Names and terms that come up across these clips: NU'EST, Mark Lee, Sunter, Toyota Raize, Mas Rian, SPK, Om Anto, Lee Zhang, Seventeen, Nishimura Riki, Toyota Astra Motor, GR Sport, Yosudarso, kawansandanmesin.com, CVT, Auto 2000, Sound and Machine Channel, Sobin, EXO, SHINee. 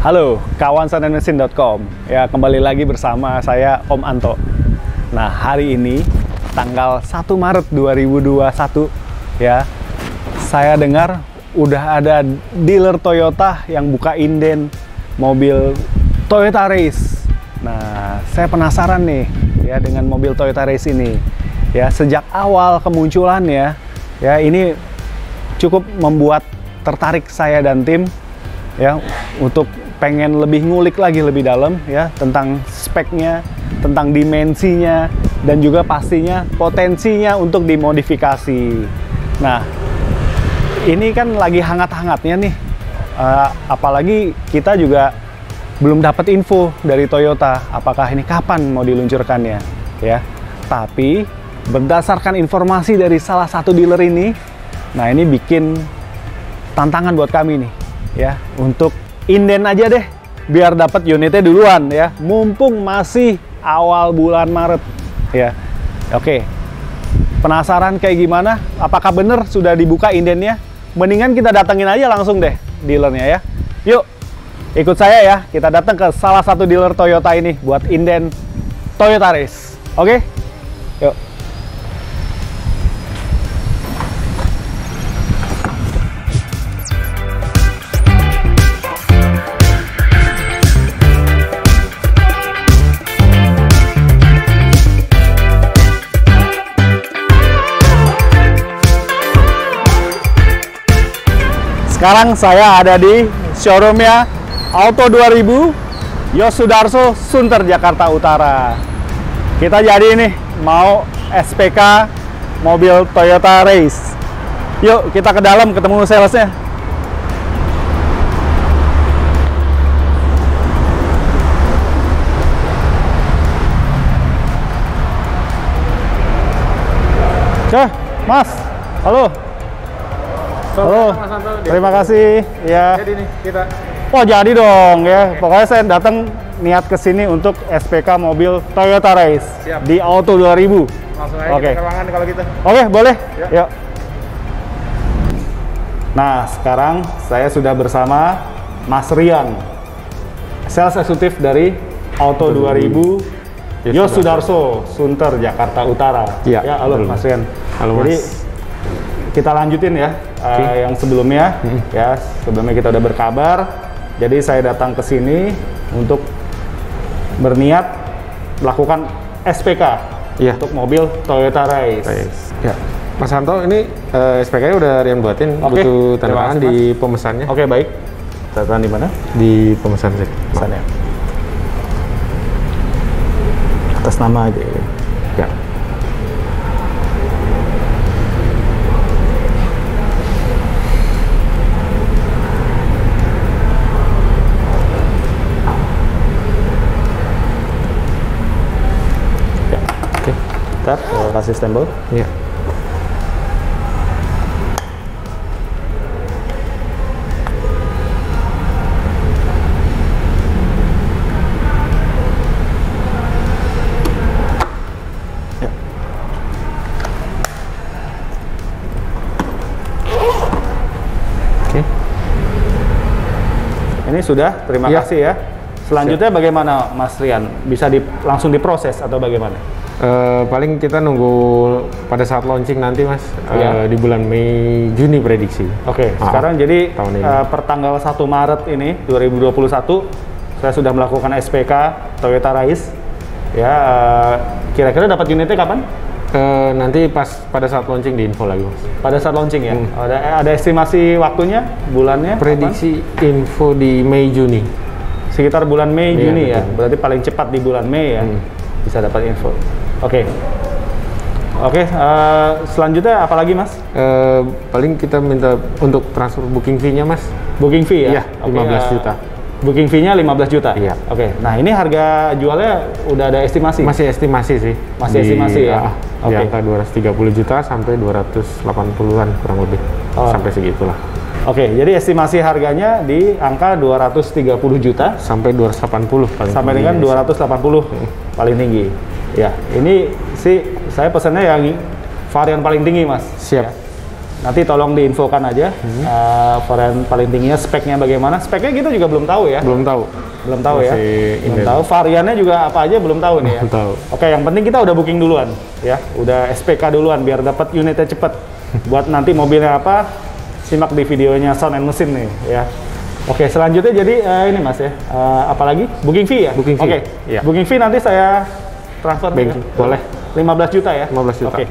Halo, kawansandanmesin.com. Ya, kembali lagi bersama saya Om Anto. Nah, hari ini tanggal 1 Maret 2021 ya. Saya dengar udah ada dealer Toyota yang buka inden mobil Toyota Raize. Nah, saya penasaran nih ya dengan mobil Toyota Raize ini. Ya, sejak awal kemunculannya ya ini cukup membuat tertarik saya dan tim ya untuk pengen lebih ngulik lagi lebih dalam ya tentang speknya, tentang dimensinya, dan juga pastinya potensinya untuk dimodifikasi. Nah, ini kan lagi hangat-hangatnya nih, apalagi kita juga belum dapat info dari Toyota apakah ini kapan mau diluncurkannya ya. Tapi berdasarkan informasi dari salah satu dealer ini, nah ini bikin tantangan buat kami nih ya untuk inden aja deh biar dapat unitnya duluan ya, mumpung masih awal bulan Maret ya. Oke, penasaran kayak gimana, apakah bener sudah dibuka indennya? Mendingan kita datengin aja langsung deh dealernya ya. Yuk ikut saya ya, kita datang ke salah satu dealer Toyota ini buat inden Toyota Raize. Oke, yuk. Sekarang saya ada di showroomnya Auto 2000 Yosudarso, Sunter, Jakarta Utara. Kita jadi nih mau SPK mobil Toyota Raize. Yuk kita ke dalam ketemu salesnya. Cah, Mas, halo. Halo, terima kasih ya. Jadi nih kita. Oh, jadi dong ya. Okay. Pokoknya saya datang niat ke sini untuk SPK mobil Toyota Raize. Siap. Di Auto 2000. Langsung aja ke ruangan kalau gitu. Oke, boleh. Yuk. Yuk. Nah, sekarang saya sudah bersama Mas Rian, sales eksekutif dari Auto 2000. Yosudarso, Sunter, Jakarta Utara. Iya. Ya, halo Mas Rian. Halo Mas. Jadi kita lanjutin ya. Yang sebelumnya ya, sebelumnya kita udah berkabar. Jadi saya datang ke sini untuk berniat melakukan SPK untuk mobil Toyota Raize. Ya. Mas Anto, ini SPK-nya udah Rian buatin, butuh tanda tangan di pemesannya. Oke, baik. Tanda tangan di mana? Di pemesan sih. Pemesannya. Atas nama aja. Ya. Kasih stempel. Iya. Ya. Oke. Ini sudah. Terima kasih ya. Selanjutnya bagaimana Mas Rian? Bisa langsung diproses atau bagaimana? Paling kita nunggu pada saat launching nanti Mas, di bulan Mei Juni prediksi. Oke, sekarang jadi pertanggal 1 Maret ini 2021 saya sudah melakukan SPK Toyota Raize ya. Kira-kira dapat unitnya kapan? Nanti pada saat launching di info lagi Mas. Pada saat launching ya? Ada estimasi waktunya, bulannya? Prediksi kapan? Info di Mei Juni, sekitar bulan Mei Juni ya, berarti paling cepat di bulan Mei ya bisa dapat info. Oke, selanjutnya apa lagi Mas? Paling kita minta untuk transfer booking fee-nya Mas. Booking fee ya? Iya, 15 juta. Booking fee-nya 15 juta? Iya. Oke, nah ini harga jualnya udah ada estimasi? Masih estimasi sih. Masih estimasi ya? Di angka 230 juta sampai 280-an kurang lebih, sampai segitulah. Oke, jadi estimasi harganya di angka 230 juta sampai 280 paling sampai dengan 280 paling tinggi. Ya, ini sih saya pesannya yang varian paling tinggi Mas. Siap. Ya. Nanti tolong diinfokan aja, paling tingginya speknya bagaimana. Speknya kita juga belum tahu ya. Belum tahu ya. Belum tahu. Variannya juga apa aja belum tahu nih ya. Oke, yang penting kita udah booking duluan ya. Udah SPK duluan biar dapat unitnya cepet. Buat nanti mobilnya apa, simak di videonya Sound and Machine nih ya. Oke, selanjutnya jadi ini Mas ya. Apalagi booking fee ya? Booking fee. Oke. Ya. Booking fee nanti saya transfer bank. Boleh. 15 juta ya? 15 juta. Oke.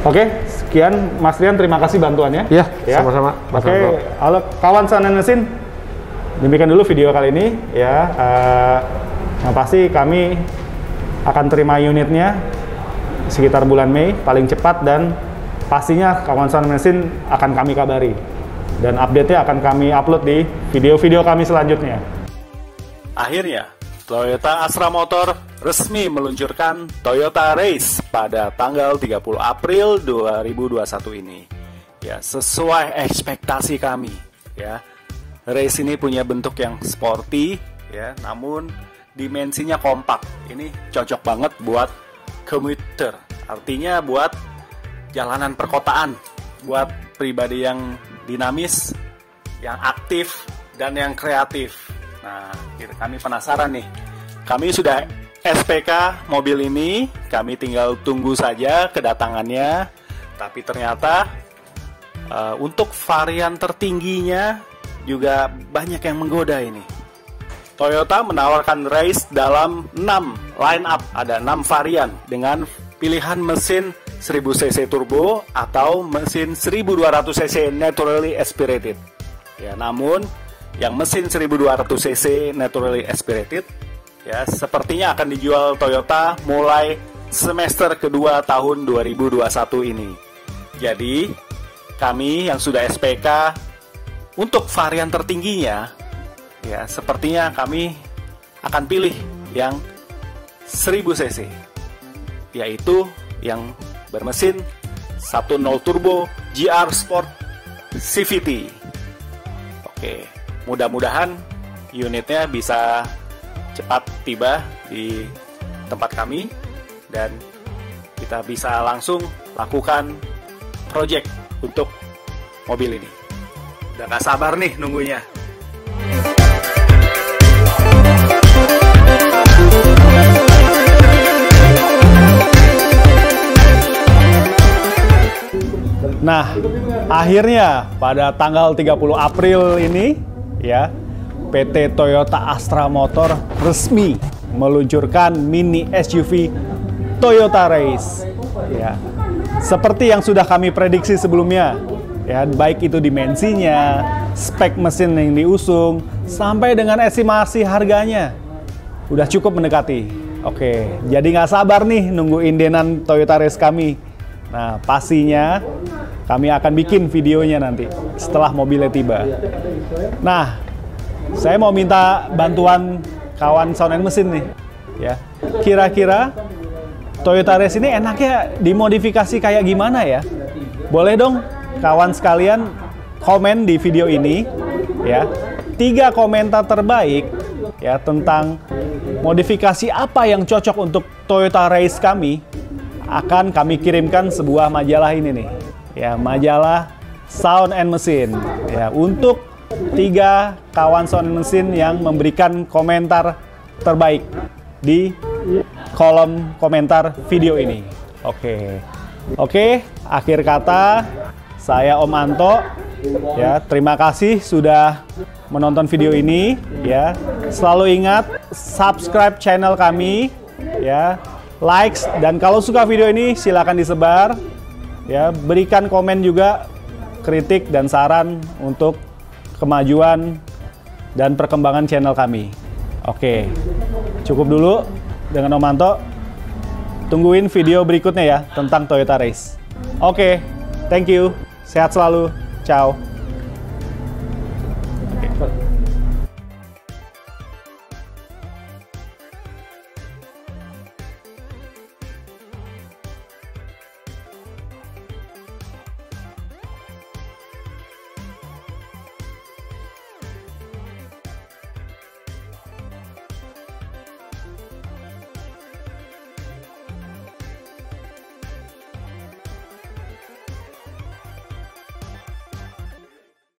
Oke, sekian Mas Rian, terima kasih bantuannya. Iya, ya. Sama-sama. Oke, halo kawan Sound and Machine. Demikian dulu video kali ini ya. Yang pasti kami akan terima unitnya sekitar bulan Mei paling cepat, dan pastinya kawan Sound and Machine akan kami kabari. Dan update-nya akan kami upload di video-video kami selanjutnya. Akhirnya, Toyota Astra Motor resmi meluncurkan Toyota Raize pada tanggal 30 April 2021 ini. Ya, sesuai ekspektasi kami, ya. Raize ini punya bentuk yang sporty, ya, namun dimensinya kompak. Ini cocok banget buat commuter. Artinya buat jalanan perkotaan, buat pribadi yang dinamis, yang aktif, dan yang kreatif. Nah, kami penasaran nih. Kami sudah SPK mobil ini, kami tinggal tunggu saja kedatangannya. Tapi ternyata untuk varian tertingginya juga banyak yang menggoda ini. Toyota menawarkan Raize dalam 6 line up, ada 6 varian dengan pilihan mesin 1000cc turbo atau mesin 1200cc naturally aspirated. Ya, namun yang mesin 1200cc naturally aspirated ya, sepertinya akan dijual Toyota mulai semester kedua tahun 2021 ini. Jadi, kami yang sudah SPK untuk varian tertingginya, ya sepertinya kami akan pilih yang 1000cc, yaitu yang bermesin 1.0 turbo GR Sport CVT. Oke, mudah-mudahan unitnya bisa cepat tiba di tempat kami dan kita bisa langsung lakukan project untuk mobil ini. Udah gak sabar nih nunggunya. Nah, akhirnya pada tanggal 30 April ini ya, PT Toyota Astra Motor resmi meluncurkan mini SUV Toyota Raize. Ya, seperti yang sudah kami prediksi sebelumnya, ya, baik itu dimensinya, spek mesin yang diusung, sampai dengan estimasi harganya, udah cukup mendekati. Oke, jadi nggak sabar nih nunggu indenan Toyota Raize kami. Nah, pastinya kami akan bikin videonya nanti setelah mobilnya tiba. Nah, saya mau minta bantuan kawan Sound and Machine nih, ya. Kira-kira Toyota Raize ini enaknya dimodifikasi kayak gimana ya? Boleh dong kawan sekalian komen di video ini, ya. 3 komentar terbaik ya tentang modifikasi apa yang cocok untuk Toyota Raize kami akan kami kirimkan sebuah majalah ini nih, ya, majalah Sound and Machine, ya, untuk 3 kawan Sound and Machine yang memberikan komentar terbaik di kolom komentar video ini. Oke, akhir kata saya Om Anto, ya, terima kasih sudah menonton video ini ya. Selalu ingat subscribe channel kami ya, likes, dan kalau suka video ini silakan disebar ya, berikan komen juga kritik dan saran untuk kemajuan dan perkembangan channel kami. Oke, cukup dulu dengan Om Anto. Tungguin video berikutnya ya tentang Toyota Raize. Oke, thank you. Sehat selalu. Ciao.